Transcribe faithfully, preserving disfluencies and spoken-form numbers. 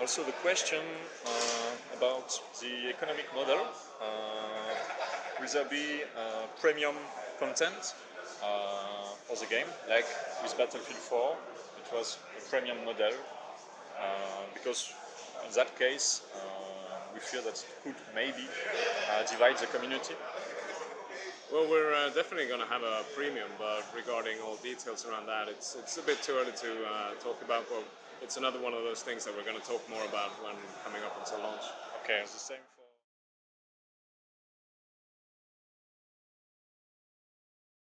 also the question uh, about the economic model vis-à-vis uh, uh, premium content uh, for the game, like with Battlefield four, it was a premium model, uh, because in that case uh, we fear that it could maybe uh, divide the community. Well, we're uh, definitely going to have a premium, but regarding all details around that, it's it's a bit too early to uh, talk about. But it's another one of those things that we're going to talk more about when coming up until launch. Okay, it's the same.